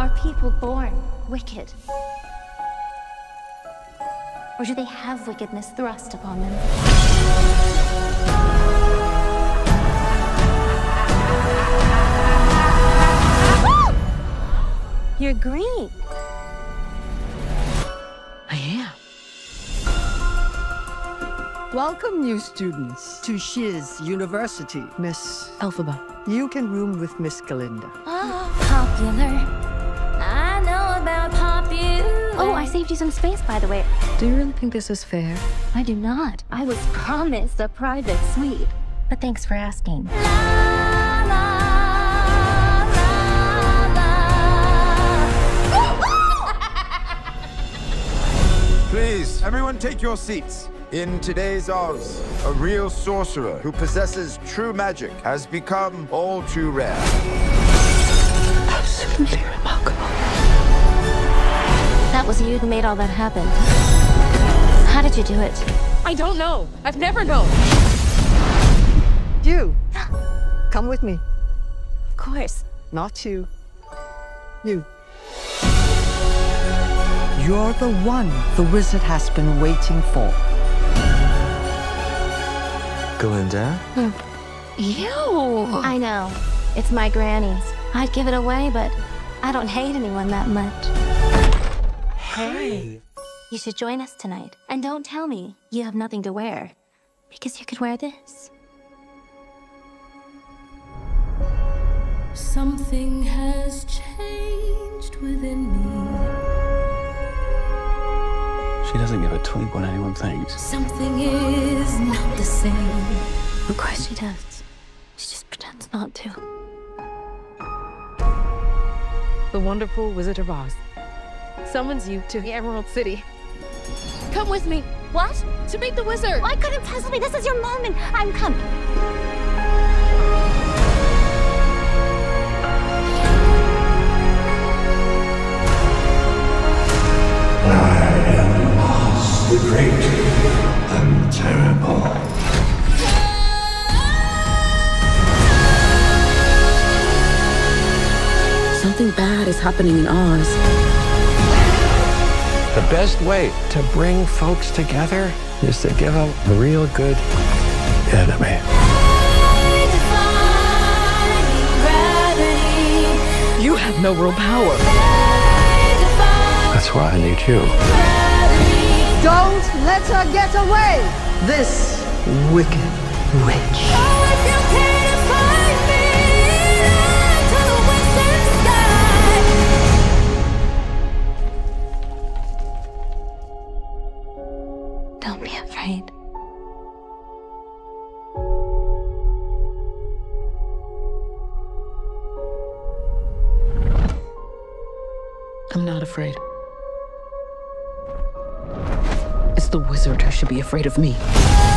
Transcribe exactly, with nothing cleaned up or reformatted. Are people born wicked? Or do they have wickedness thrust upon them? Woo! You're green. I am. Welcome, new students, to Shiz University, Miss Elphaba. You can room with Miss Galinda. Oh, popular. Oh, I saved you some space, by the way. Do you really think this is fair? I do not. I was promised a private suite. But thanks for asking. La, la, la, la. Please, everyone take your seats. In today's Oz, a real sorcerer who possesses true magic has become all too rare. Absolutely remarkable. That was you who made all that happen. How did you do it? I don't know. I've never known. You. Come with me. Of course. Not you. You. You're the one the wizard has been waiting for. Galinda? Hmm. Ew. I know. It's my granny's. I'd give it away, but I don't hate anyone that much. Hey! You should join us tonight. And don't tell me you have nothing to wear, because you could wear this. Something has changed within me. She doesn't give a twink what anyone thinks. Something is not the same. Of course she does. She just pretends not to. The wonderful Wizard of Oz summons you to the Emerald City. Come with me. What? To meet the wizard. Why couldn't puzzle me? This is your moment. I'm coming. I am Oz the Great and Terrible. Something bad is happening in Oz. The best way to bring folks together is to give them a real good enemy. You have no real power. That's why I need you. Don't let her get away! This wicked witch. Don't be afraid. I'm not afraid. It's the wizard who should be afraid of me.